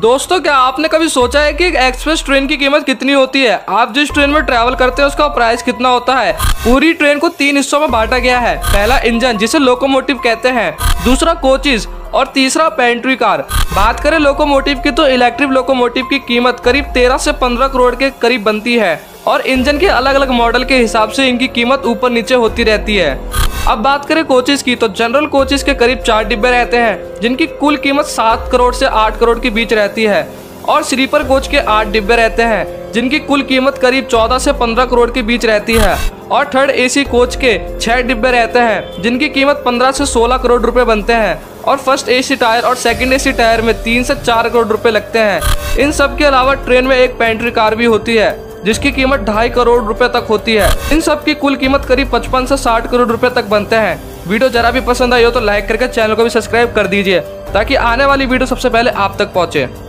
दोस्तों क्या आपने कभी सोचा है कि एक एक्सप्रेस ट्रेन की कीमत कितनी होती है? आप जिस ट्रेन में ट्रैवल करते हैं उसका प्राइस कितना होता है? पूरी ट्रेन को 3 हिस्सों में बांटा गया है। पहला इंजन जिसे लोकोमोटिव कहते हैं, दूसरा कोचेस और तीसरा पेंट्री कार। बात करें लोकोमोटिव की तो इलेक्ट्रिक लोकोमोटिव की कीमत करीब 13 से 15 करोड़ के करीब बनती है और इंजन के अलग अलग मॉडल के हिसाब से इनकी कीमत ऊपर नीचे होती रहती है। अब बात करें कोचेस की तो जनरल कोचेस के करीब 4 डिब्बे रहते हैं जिनकी कुल कीमत 7 करोड़ से 8 करोड़ के बीच रहती है और स्लीपर कोच के 8 डिब्बे रहते हैं जिनकी कुल कीमत करीब 14 से 15 करोड़ के बीच रहती है और थर्ड एसी कोच के 6 डिब्बे रहते हैं जिनकी कीमत 15 से 16 करोड़ रुपए बनते हैं और फर्स्ट एसी टायर और सेकंड एसी टायर में 3 से 4 करोड़ रुपए लगते हैं। इन सब के अलावा ट्रेन में एक पेंट्री कार भी होती है जिसकी कीमत 2.5 करोड़ रुपए तक होती है। इन सब की कुल कीमत करीब 55 से 60 करोड़ रुपए तक बनते हैं। वीडियो जरा भी पसंद आई हो तो लाइक करके चैनल को भी सब्सक्राइब कर दीजिए ताकि आने वाली वीडियो सबसे पहले आप तक पहुंचे।